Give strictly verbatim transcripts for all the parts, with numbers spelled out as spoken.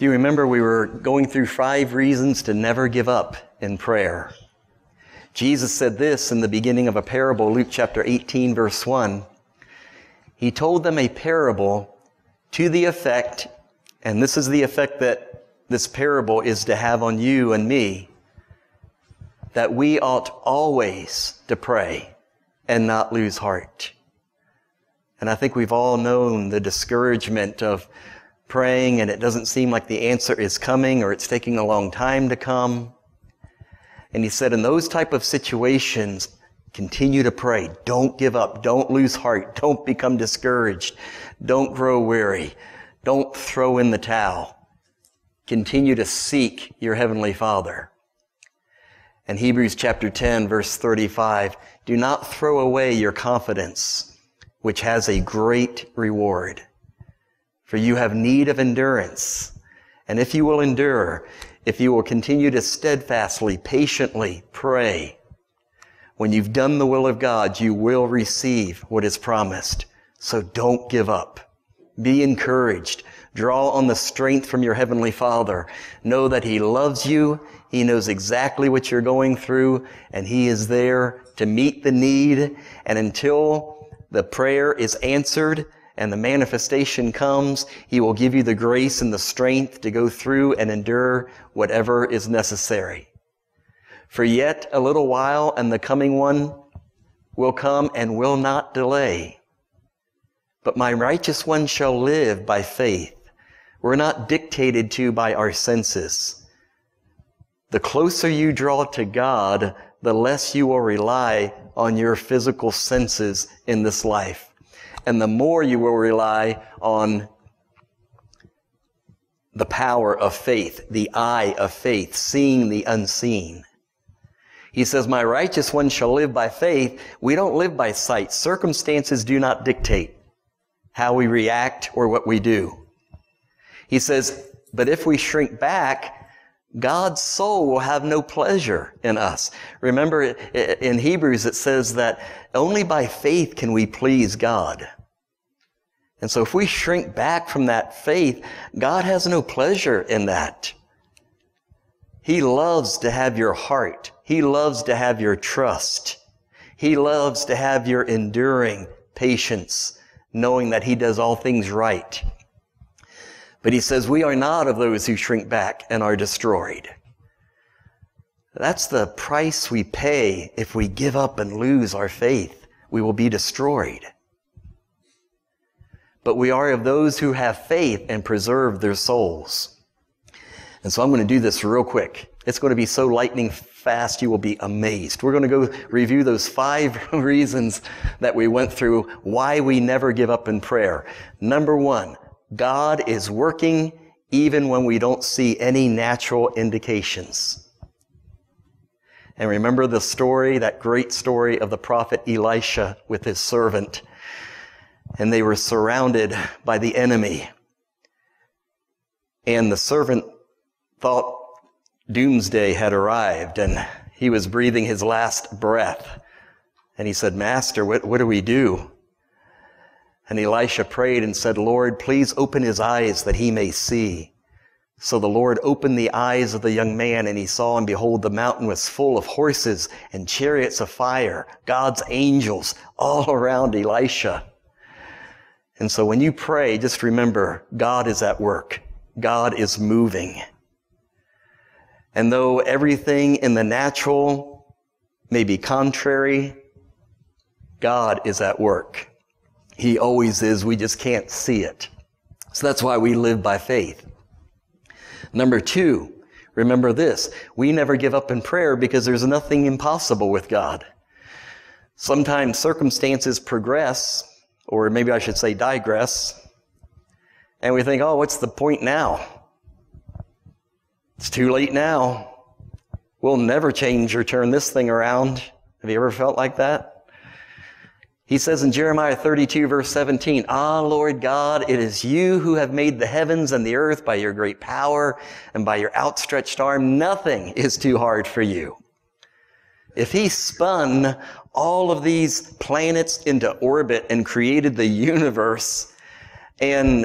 If you remember, we were going through five reasons to never give up in prayer. Jesus said this in the beginning of a parable, Luke chapter eighteen, verse one. He told them a parable to the effect, and this is the effect that this parable is to have on you and me, that we ought always to pray and not lose heart. And I think we've all known the discouragement of praying and it doesn't seem like the answer is coming or it's taking a long time to come. And he said in those type of situations, continue to pray. Don't give up. Don't lose heart. Don't become discouraged. Don't grow weary. Don't throw in the towel. Continue to seek your Heavenly Father. And Hebrews chapter ten, verse thirty-five, do not throw away your confidence, which has a great reward. For you have need of endurance. And if you will endure, if you will continue to steadfastly, patiently pray, when you've done the will of God, you will receive what is promised. So don't give up. Be encouraged. Draw on the strength from your Heavenly Father. Know that He loves you. He knows exactly what you're going through, and He is there to meet the need. And until the prayer is answered and the manifestation comes, He will give you the grace and the strength to go through and endure whatever is necessary. For yet a little while, and the coming one will come and will not delay. But my righteous one shall live by faith. We're not dictated to by our senses. The closer you draw to God, the less you will rely on your physical senses in this life. And the more you will rely on the power of faith, the eye of faith, seeing the unseen. He says, my righteous one shall live by faith. We don't live by sight. Circumstances do not dictate how we react or what we do. He says, but if we shrink back, God's soul will have no pleasure in us. Remember, in Hebrews it says that only by faith can we please God. And so if we shrink back from that faith, God has no pleasure in that. He loves to have your heart. He loves to have your trust. He loves to have your enduring patience, knowing that He does all things right. But He says, we are not of those who shrink back and are destroyed. That's the price we pay if we give up and lose our faith. We will be destroyed. But we are of those who have faith and preserve their souls. And so I'm going to do this real quick. It's going to be so lightning fast, you will be amazed. We're going to go review those five reasons that we went through why we never give up in prayer. Number one, God is working even when we don't see any natural indications. And remember the story, that great story of the prophet Elisha with his servant. And they were surrounded by the enemy. And the servant thought doomsday had arrived and he was breathing his last breath. And he said, Master, what, what do we do? And Elisha prayed and said, Lord, please open his eyes that he may see. So the Lord opened the eyes of the young man, and he saw, and behold, the mountain was full of horses and chariots of fire, God's angels all around Elisha. And so when you pray, just remember, God is at work. God is moving. And though everything in the natural may be contrary, God is at work. He always is. We just can't see it. So that's why we live by faith. Number two, remember this. We never give up in prayer because there's nothing impossible with God. Sometimes circumstances progress, or maybe I should say digress, and we think, oh, what's the point now? It's too late now. We'll never change or turn this thing around. Have you ever felt like that? He says in Jeremiah thirty-two, verse seventeen, Ah, Lord God, it is you who have made the heavens and the earth by your great power and by your outstretched arm. Nothing is too hard for you. If He spun all of these planets into orbit and created the universe, and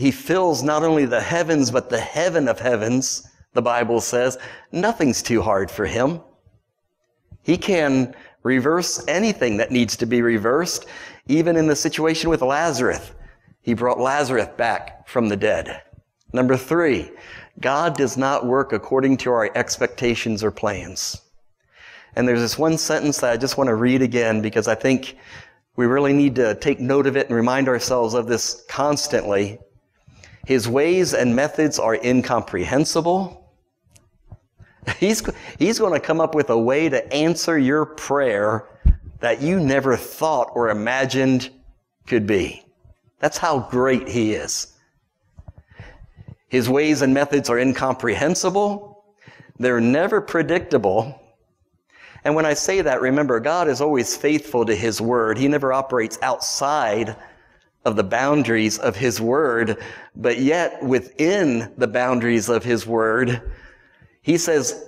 He fills not only the heavens, but the heaven of heavens, the Bible says. Nothing's too hard for him. He can reverse anything that needs to be reversed, even in the situation with Lazarus. He brought Lazarus back from the dead. Number three, God does not work according to our expectations or plans. And there's this one sentence that I just want to read again, because I think we really need to take note of it and remind ourselves of this constantly. His ways and methods are incomprehensible. He's, he's going to come up with a way to answer your prayer that you never thought or imagined could be. That's how great he is. His ways and methods are incomprehensible. They're never predictable. And when I say that, remember, God is always faithful to his word. He never operates outside of the boundaries of his word, but yet within the boundaries of his word, he says,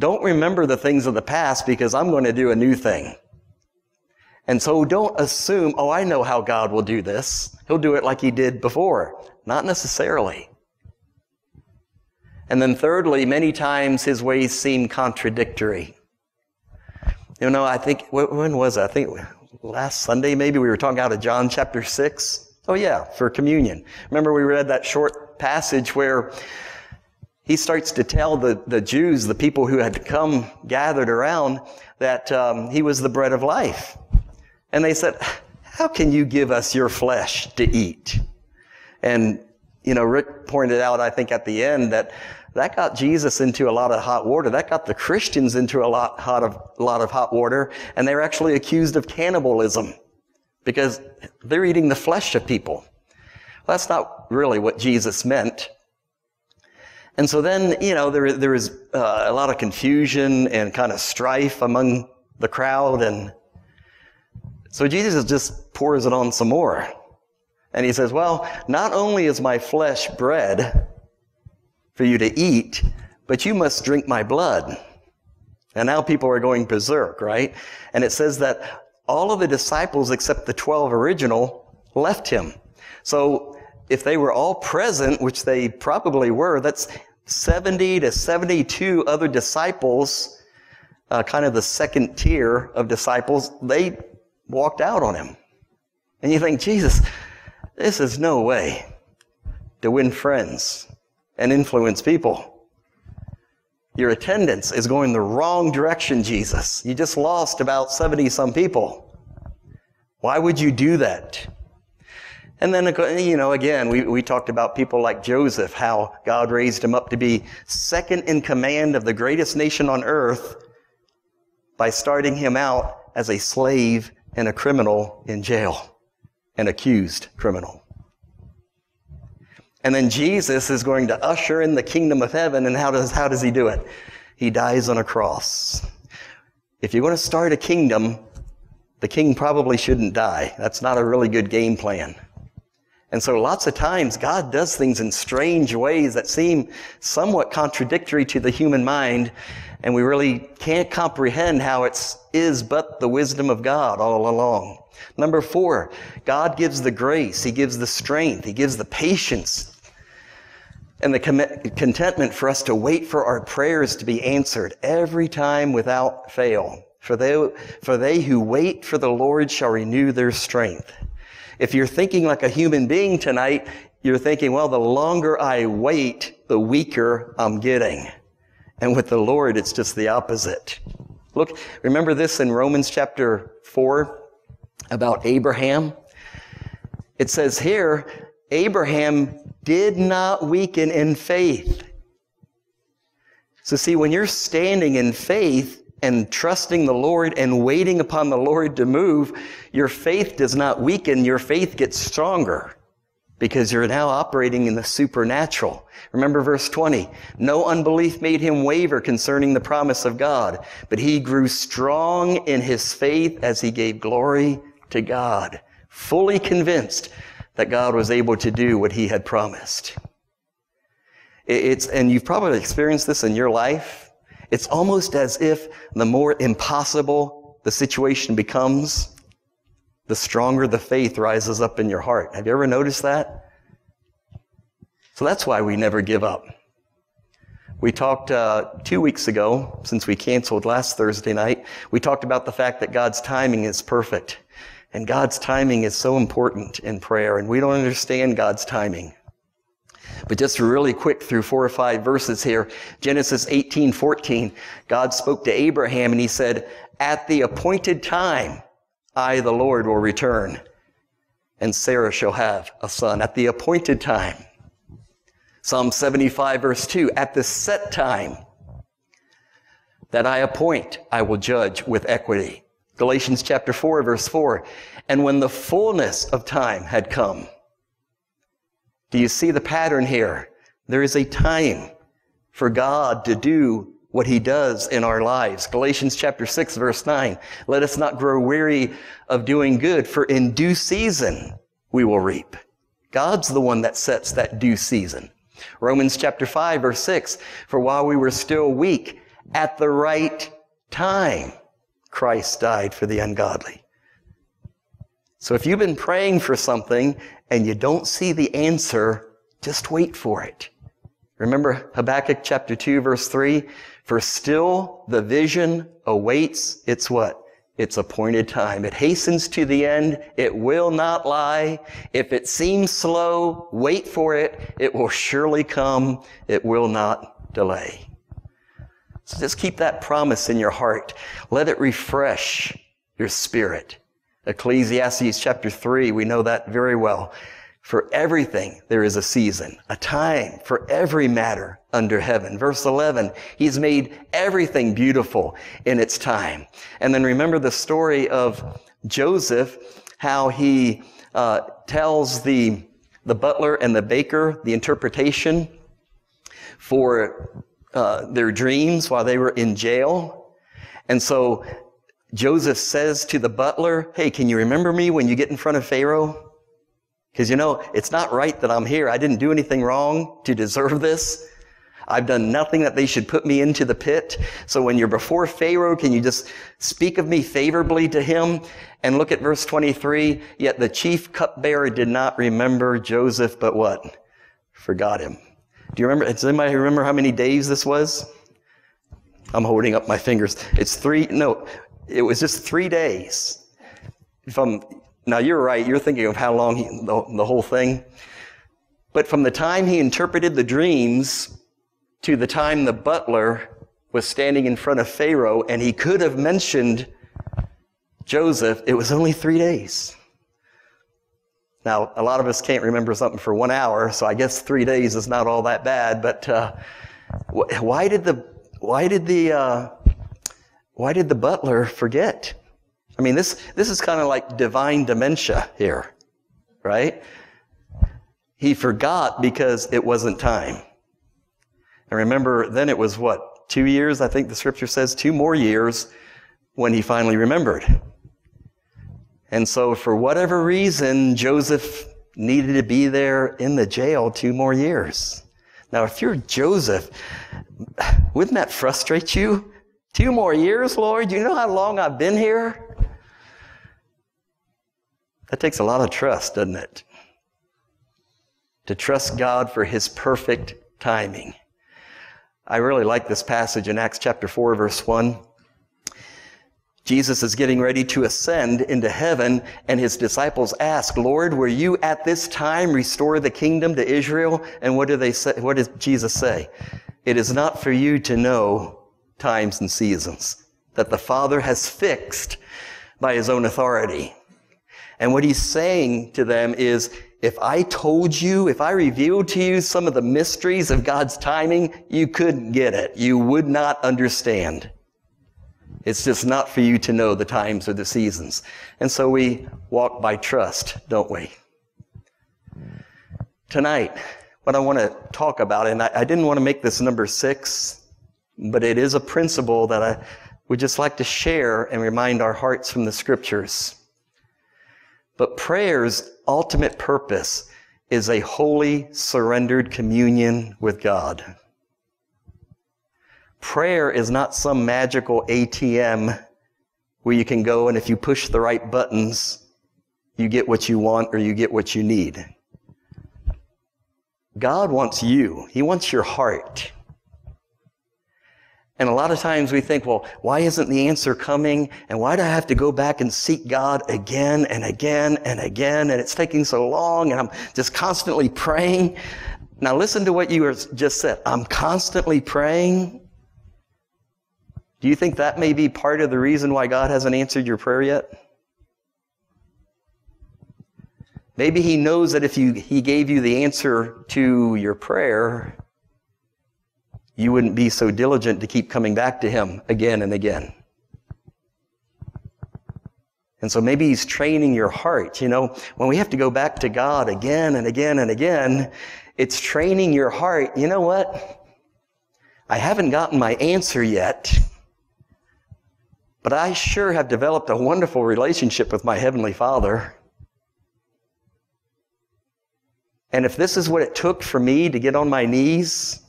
don't remember the things of the past, because I'm going to do a new thing. And so don't assume, oh, I know how God will do this. He'll do it like he did before. Not necessarily. And then thirdly, many times his ways seem contradictory. You know, I think, when was it? I think last Sunday maybe we were talking out of John chapter six. Oh yeah, for communion. Remember we read that short passage where he starts to tell the, the Jews, the people who had come gathered around, that um, he was the bread of life. And they said, how can you give us your flesh to eat? And, you know, Rick pointed out, I think at the end, that that got Jesus into a lot of hot water. That got the Christians into a lot, hot of, a lot of hot water. And they were actually accused of cannibalism because they're eating the flesh of people. Well, that's not really what Jesus meant. And so then, you know, there, there was uh, a lot of confusion and kind of strife among the crowd. And so Jesus just pours it on some more. And he says, well, not only is my flesh bread for you to eat, but you must drink my blood. And now people are going berserk, right? And it says that all of the disciples except the twelve original left him. So if they were all present, which they probably were, that's seventy to seventy-two other disciples, uh, kind of the second tier of disciples, they walked out on him. And you think, Jesus, this is no way to win friends and influence people. Your attendance is going the wrong direction, Jesus. You just lost about seventy-some people. Why would you do that? And then, you know, again, we, we talked about people like Joseph, how God raised him up to be second in command of the greatest nation on earth by starting him out as a slave and a criminal in jail, an accused criminal. And then Jesus is going to usher in the kingdom of heaven, and how does, how does he do it? He dies on a cross. If you're going to start a kingdom, the king probably shouldn't die. That's not a really good game plan. And so lots of times God does things in strange ways that seem somewhat contradictory to the human mind, and we really can't comprehend how it is but the wisdom of God all along. Number four, God gives the grace, he gives the strength, he gives the patience and the contentment for us to wait for our prayers to be answered every time without fail. For they, for they who wait for the Lord shall renew their strength. If you're thinking like a human being tonight, you're thinking, well, the longer I wait, the weaker I'm getting. And with the Lord, it's just the opposite. Look, remember this in Romans chapter four about Abraham? It says here, Abraham did not weaken in faith. So see, when you're standing in faith, and trusting the Lord and waiting upon the Lord to move, your faith does not weaken. Your faith gets stronger because you're now operating in the supernatural. Remember verse twenty, no unbelief made him waver concerning the promise of God, but he grew strong in his faith as he gave glory to God, fully convinced that God was able to do what he had promised. It's, and you've probably experienced this in your life. It's almost as if the more impossible the situation becomes, the stronger the faith rises up in your heart. Have you ever noticed that? So that's why we never give up. We talked uh, two weeks ago, since we canceled last Thursday night, we talked about the fact that God's timing is perfect. And God's timing is so important in prayer, and we don't understand God's timing. But just really quick through four or five verses here, Genesis eighteen fourteen, God spoke to Abraham and he said, "At the appointed time, I, the Lord, will return, and Sarah shall have a son." At the appointed time. Psalm seventy-five verse two, "At the set time that I appoint, I will judge with equity." Galatians chapter four verse four, "And when the fullness of time had come." Do you see the pattern here? There is a time for God to do what he does in our lives. Galatians chapter six verse nine, "Let us not grow weary of doing good, for in due season we will reap." God's the one that sets that due season. Romans chapter five verse six, "For while we were still weak, at the right time, Christ died for the ungodly." So if you've been praying for something and you don't see the answer, just wait for it. Remember Habakkuk chapter two verse three, "For still the vision awaits its" what? "Its appointed time. It hastens to the end. It will not lie. If it seems slow, wait for it. It will surely come. It will not delay." So just keep that promise in your heart. Let it refresh your spirit. Ecclesiastes chapter three, we know that very well. "For everything there is a season, a time for every matter under heaven." Verse eleven, "He's made everything beautiful in its time." And then remember the story of Joseph, how he uh, tells the, the butler and the baker the interpretation for uh, their dreams while they were in jail. And so Joseph says to the butler, "Hey, can you remember me when you get in front of Pharaoh? Because, you know, it's not right that I'm here. I didn't do anything wrong to deserve this. I've done nothing that they should put me into the pit. So when you're before Pharaoh, can you just speak of me favorably to him?" And look at verse twenty-three. "Yet the chief cupbearer did not remember Joseph, but" what? "Forgot him." Do you remember? Does anybody remember how many days this was? I'm holding up my fingers. It's three. No, it was just three days. If I'm... Now, you're right. You're thinking of how long he, the, the whole thing. But from the time he interpreted the dreams to the time the butler was standing in front of Pharaoh, and he could have mentioned Joseph, it was only three days. Now, a lot of us can't remember something for one hour, so I guess three days is not all that bad. But uh, why did the why did the uh, why did the butler forget? I mean, this, this is kind of like divine dementia here, right? He forgot because it wasn't time. And remember, then it was what? Two years, I think the scripture says, two more years when he finally remembered. And so for whatever reason, Joseph needed to be there in the jail two more years. Now, if you're Joseph, wouldn't that frustrate you? Two more years, Lord? You know how long I've been here? That takes a lot of trust, doesn't it? To trust God for his perfect timing. I really like this passage in Acts chapter four, verse one. Jesus is getting ready to ascend into heaven, and his disciples ask, "Lord, will you at this time restore the kingdom to Israel?" And what do they say? What does Jesus say? "It is not for you to know times and seasons that the Father has fixed by his own authority." And what he's saying to them is, if I told you, if I revealed to you some of the mysteries of God's timing, you couldn't get it. You would not understand. It's just not for you to know the times or the seasons. And so we walk by trust, don't we? Tonight, what I want to talk about, and I, I didn't want to make this number six, but it is a principle that I would just like to share and remind our hearts from the scriptures. But prayer's ultimate purpose is a holy, surrendered communion with God. Prayer is not some magical A T M where you can go and if you push the right buttons, you get what you want or you get what you need. God wants you. He wants your heart. And a lot of times we think, well, why isn't the answer coming? And why do I have to go back and seek God again and again and again? And it's taking so long, and I'm just constantly praying. Now listen to what you just said. I'm constantly praying. Do you think that may be part of the reason why God hasn't answered your prayer yet? Maybe He knows that if you, He gave you the answer to your prayer, you wouldn't be so diligent to keep coming back to Him again and again. And so maybe He's training your heart. You know, when we have to go back to God again and again and again, it's training your heart. You know what? I haven't gotten my answer yet, but I sure have developed a wonderful relationship with my Heavenly Father. And if this is what it took for me to get on my knees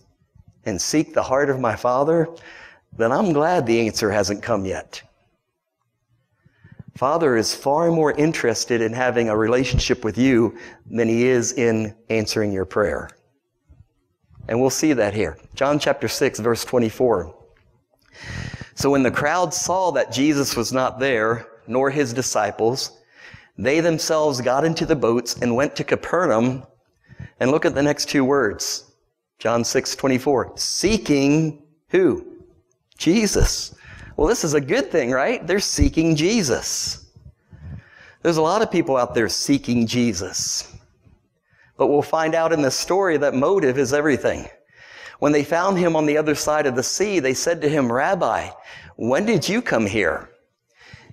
and seek the heart of my Father, then I'm glad the answer hasn't come yet. Father is far more interested in having a relationship with you than He is in answering your prayer. And we'll see that here. John chapter six, verse twenty-four. So when the crowd saw that Jesus was not there, nor His disciples, they themselves got into the boats and went to Capernaum. And look at the next two words. John six, twenty-four, seeking who? Jesus. Well, this is a good thing, right? They're seeking Jesus. There's a lot of people out there seeking Jesus. But we'll find out in this story that motive is everything. When they found Him on the other side of the sea, they said to Him, Rabbi, when did you come here?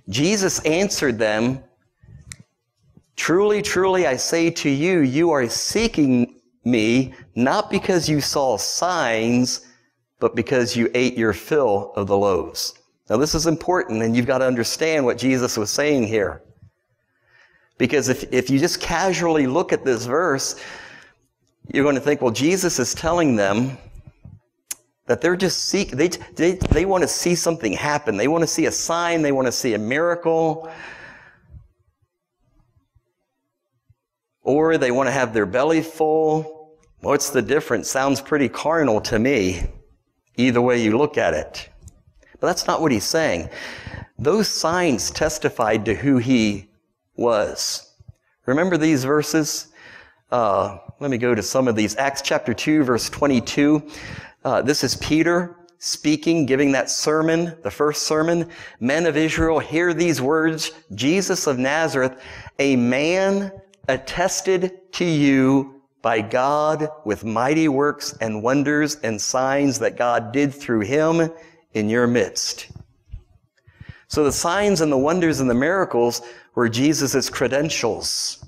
Jesus answered them, truly, truly, I say to you, you are seeking me, not because you saw signs, but because you ate your fill of the loaves. Now, this is important, and you've got to understand what Jesus was saying here. Because if, if you just casually look at this verse, you're going to think, well, Jesus is telling them that they're just seek, they, they, they want to see something happen. They want to see a sign. They want to see a miracle. Or they want to have their belly full. What's the difference? Sounds pretty carnal to me, either way you look at it. But that's not what He's saying. Those signs testified to who He was. Remember these verses? Uh, let me go to some of these. Acts chapter two, verse twenty-two. Uh, this is Peter speaking, giving that sermon, the first sermon. Men of Israel, hear these words. Jesus of Nazareth, a man attested to you by God with mighty works and wonders and signs that God did through Him in your midst. So the signs and the wonders and the miracles were Jesus' credentials.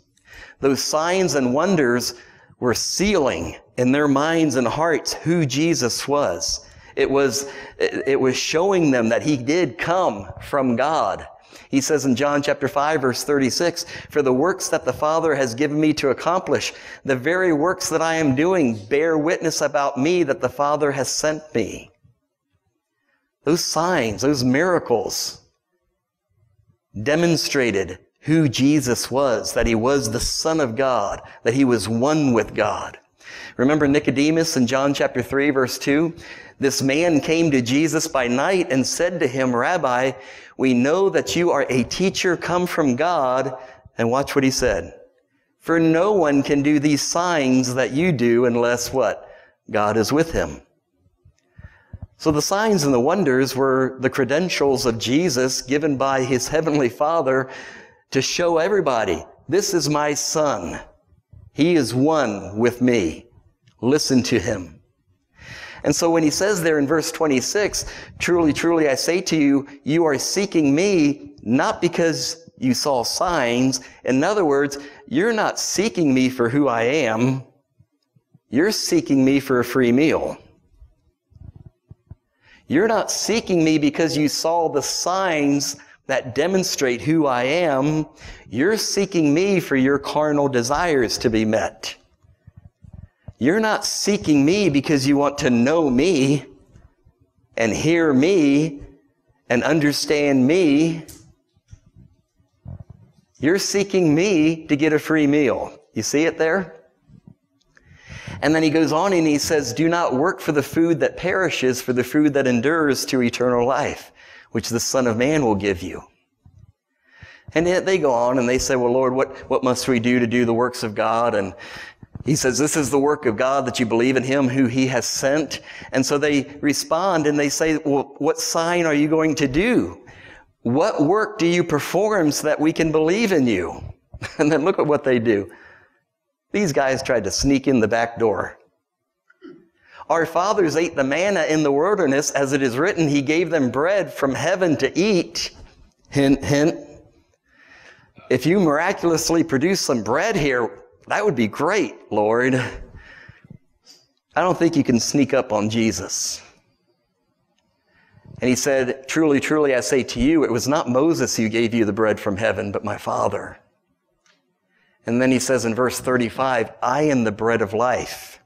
Those signs and wonders were sealing in their minds and hearts who Jesus was. It was, it was showing them that He did come from God. He says in John chapter five, verse thirty-six, for the works that the Father has given me to accomplish, the very works that I am doing, bear witness about me that the Father has sent me. Those signs, those miracles demonstrated who Jesus was, that He was the Son of God, that He was one with God. Remember Nicodemus in John chapter three, verse two? This man came to Jesus by night and said to Him, Rabbi, we know that you are a teacher come from God. And watch what He said. For no one can do these signs that you do unless what? God is with him. So the signs and the wonders were the credentials of Jesus given by His Heavenly Father to show everybody, this is my Son. He is one with me. Listen to Him. And so when He says there in verse twenty-six, truly, truly, I say to you, you are seeking me not because you saw signs. In other words, you're not seeking me for who I am. You're seeking me for a free meal. You're not seeking me because you saw the signs that demonstrate who I am. You're seeking me for your carnal desires to be met. You're not seeking me because you want to know me and hear me and understand me. You're seeking me to get a free meal. You see it there? And then he goes on and he says, do not work for the food that perishes, for the food that endures to eternal life, which the Son of Man will give you. And yet they go on and they say, well, Lord, what, what must we do to do the works of God? And he says, this is the work of God, that you believe in him who he has sent. And so they respond and they say, well, what sign are you going to do? What work do you perform so that we can believe in you? And then look at what they do. These guys tried to sneak in the back door. Our fathers ate the manna in the wilderness, as it is written, he gave them bread from heaven to eat. Hint, hint. If you miraculously produce some bread here, that would be great, Lord. I don't think you can sneak up on Jesus. And he said, truly, truly, I say to you, it was not Moses who gave you the bread from heaven, but my Father. And then he says in verse thirty-five, I am the bread of life.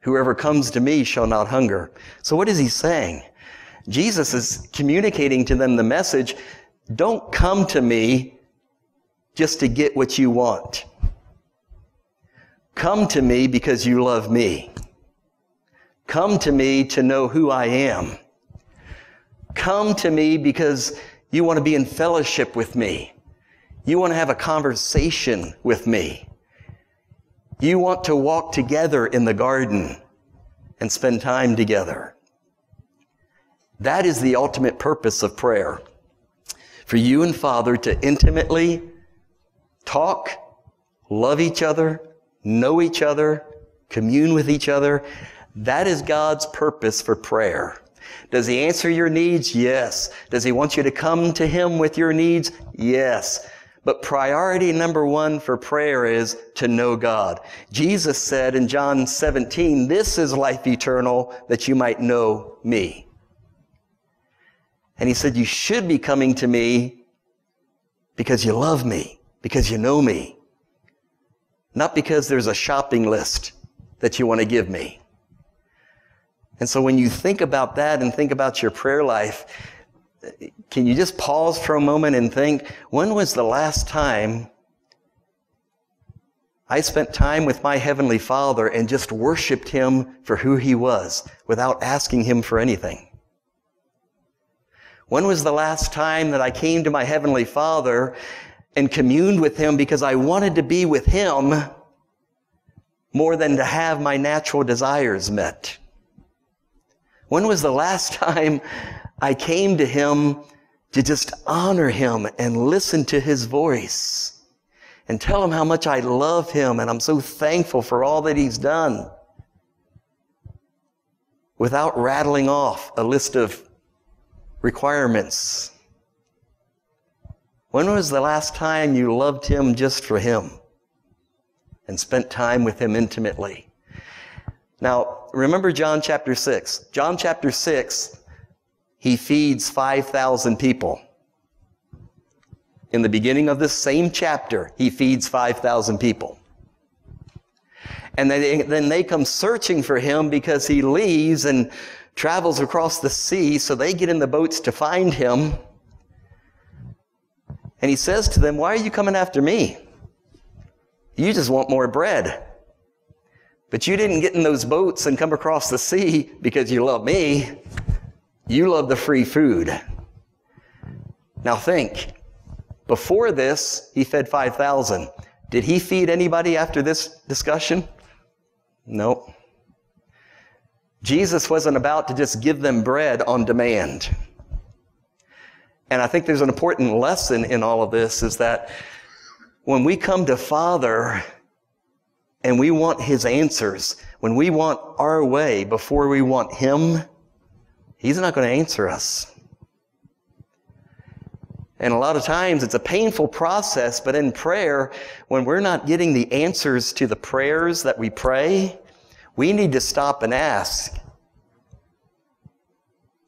Whoever comes to me shall not hunger. So what is he saying? Jesus is communicating to them the message, don't come to me just to get what you want. Come to me because you love me. Come to me to know who I am. Come to me because you want to be in fellowship with me. You want to have a conversation with me. You want to walk together in the garden and spend time together. That is the ultimate purpose of prayer, for you and Father to intimately talk, love each other, know each other, commune with each other. That is God's purpose for prayer. Does he answer your needs? Yes. Does he want you to come to him with your needs? Yes. But priority number one for prayer is to know God. Jesus said in John seventeen, this is life eternal, that you might know me. And he said, you should be coming to me because you love me, because you know me. Not because there's a shopping list that you want to give me. And so when you think about that and think about your prayer life, can you just pause for a moment and think, when was the last time I spent time with my Heavenly Father and just worshiped him for who he was without asking him for anything? When was the last time that I came to my Heavenly Father and communed with him because I wanted to be with him more than to have my natural desires met? When was the last time I came to him to just honor him and listen to his voice and tell him how much I love him and I'm so thankful for all that he's done, without rattling off a list of requirements? When was the last time you loved him just for him and spent time with him intimately? Now, remember John chapter six. John chapter six, he feeds five thousand people. In the beginning of this same chapter, he feeds five thousand people. And then, then they come searching for him because he leaves and travels across the sea, so they get in the boats to find him. And he says to them, why are you coming after me? You just want more bread. But you didn't get in those boats and come across the sea because you love me. You love the free food. Now think, before this, he fed five thousand. Did he feed anybody after this discussion? No. Jesus wasn't about to just give them bread on demand. And I think there's an important lesson in all of this, is that when we come to Father and we want his answers, when we want our way before we want him, he's not going to answer us. And a lot of times it's a painful process, but in prayer, when we're not getting the answers to the prayers that we pray, we need to stop and ask,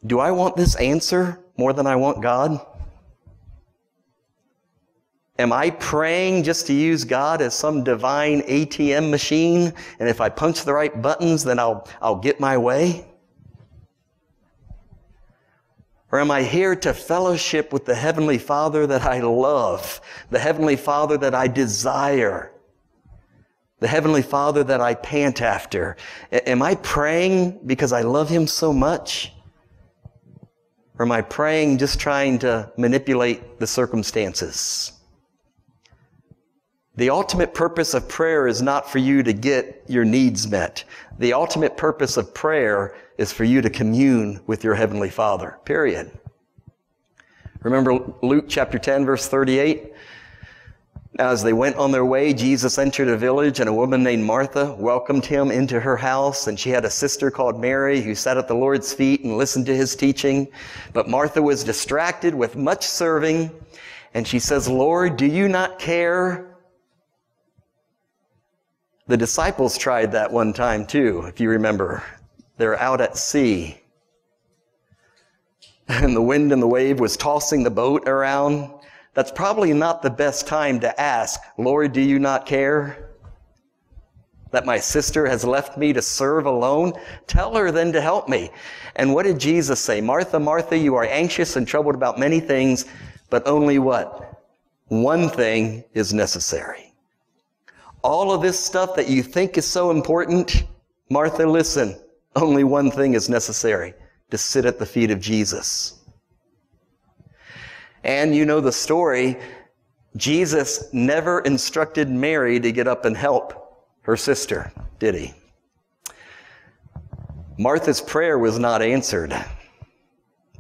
do I want this answer more than I want God? Am I praying just to use God as some divine A T M machine, and if I punch the right buttons, then I'll, I'll get my way? Or am I here to fellowship with the Heavenly Father that I love, the Heavenly Father that I desire, the Heavenly Father that I pant after? Am I praying because I love Him so much? Or am I praying just trying to manipulate the circumstances? The ultimate purpose of prayer is not for you to get your needs met. The ultimate purpose of prayer is for you to commune with your Heavenly Father, period. Remember Luke chapter ten, verse thirty-eight? Now, as they went on their way, Jesus entered a village, and a woman named Martha welcomed Him into her house. And she had a sister called Mary who sat at the Lord's feet and listened to His teaching. But Martha was distracted with much serving, and she says, "Lord, do you not care?" The disciples tried that one time too, if you remember. They're out at sea, and the wind and the wave was tossing the boat around. That's probably not the best time to ask, "Lord, do you not care that my sister has left me to serve alone? Tell her then to help me." And what did Jesus say? "Martha, Martha, you are anxious and troubled about many things, but only what? One thing is necessary." All of this stuff that you think is so important, Martha, listen, only one thing is necessary: to sit at the feet of Jesus. And you know the story. Jesus never instructed Mary to get up and help her sister, did He? Martha's prayer was not answered.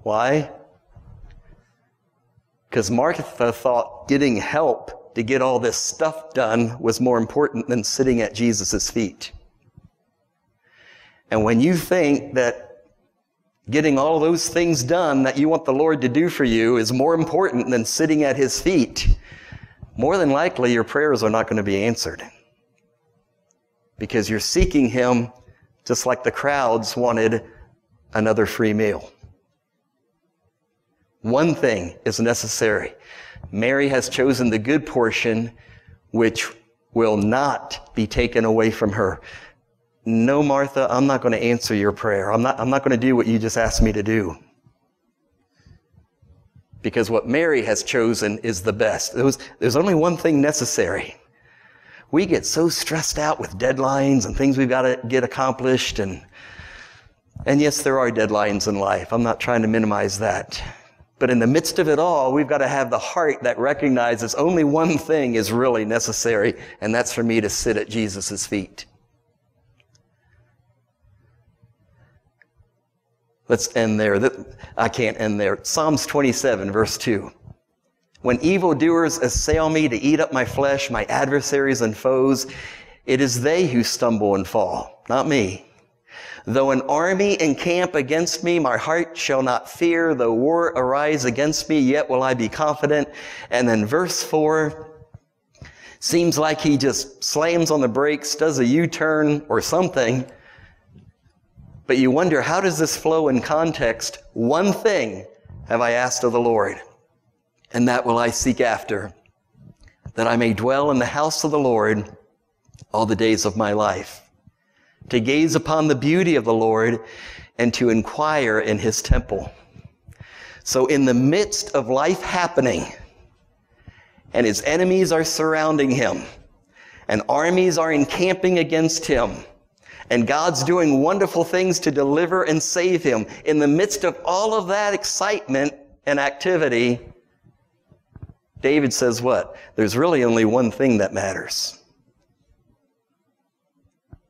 Why? Because Martha thought getting help to get all this stuff done was more important than sitting at Jesus' feet. And when you think that getting all those things done that you want the Lord to do for you is more important than sitting at His feet, more than likely your prayers are not going to be answered. Because you're seeking Him just like the crowds wanted another free meal. One thing is necessary. Mary has chosen the good portion, which will not be taken away from her. No, Martha, I'm not going to answer your prayer. I'm not, I'm not going to do what you just asked me to do. Because what Mary has chosen is the best. There was, there's only one thing necessary. We get so stressed out with deadlines and things we've got to get accomplished. And, and yes, there are deadlines in life. I'm not trying to minimize that. But in the midst of it all, we've got to have the heart that recognizes only one thing is really necessary, and that's for me to sit at Jesus' feet. Let's end there. I can't end there. Psalms twenty-seven, verse two. When evildoers assail me to eat up my flesh, my adversaries and foes, it is they who stumble and fall, not me. Though an army encamp against me, my heart shall not fear. Though war arise against me, yet will I be confident. And then verse four, seems like he just slams on the brakes, does a U-turn or something. But you wonder, how does this flow in context? One thing have I asked of the Lord, and that will I seek after, that I may dwell in the house of the Lord all the days of my life, to gaze upon the beauty of the Lord and to inquire in His temple. So in the midst of life happening, and His enemies are surrounding Him, and armies are encamping against Him, and God's doing wonderful things to deliver and save Him, in the midst of all of that excitement and activity, David says what? There's really only one thing that matters: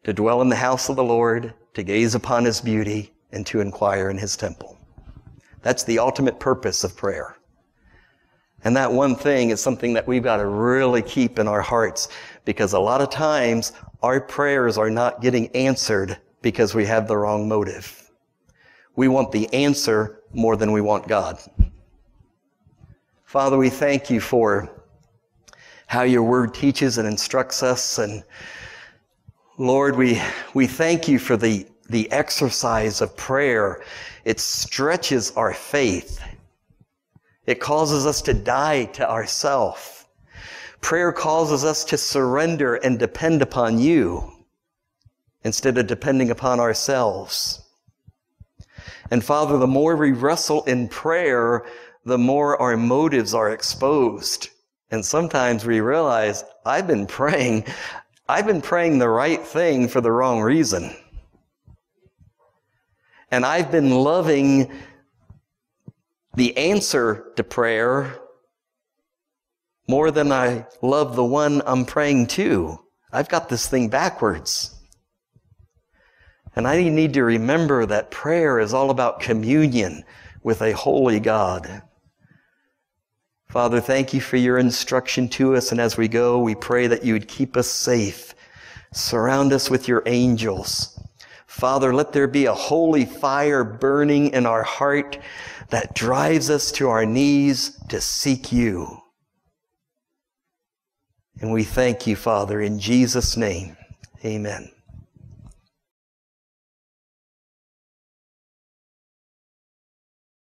to dwell in the house of the Lord, to gaze upon His beauty, and to inquire in His temple. That's the ultimate purpose of prayer. And that one thing is something that we've got to really keep in our hearts, because a lot of times our prayers are not getting answered because we have the wrong motive. We want the answer more than we want God. Father, we thank You for how Your Word teaches and instructs us, and Lord, we, we thank You for the, the exercise of prayer. It stretches our faith. It causes us to die to ourselves. Prayer causes us to surrender and depend upon You instead of depending upon ourselves. And Father, the more we wrestle in prayer, the more our motives are exposed. And sometimes we realize, I've been praying. I've been praying the right thing for the wrong reason. And I've been loving the answer to prayer more than I love the one I'm praying to. I've got this thing backwards. And I need to remember that prayer is all about communion with a holy God. Father, thank you for your instruction to us. And as we go, we pray that you would keep us safe. Surround us with your angels. Father, let there be a holy fire burning in our heart that drives us to our knees to seek you. And we thank you, Father, in Jesus' name. Amen.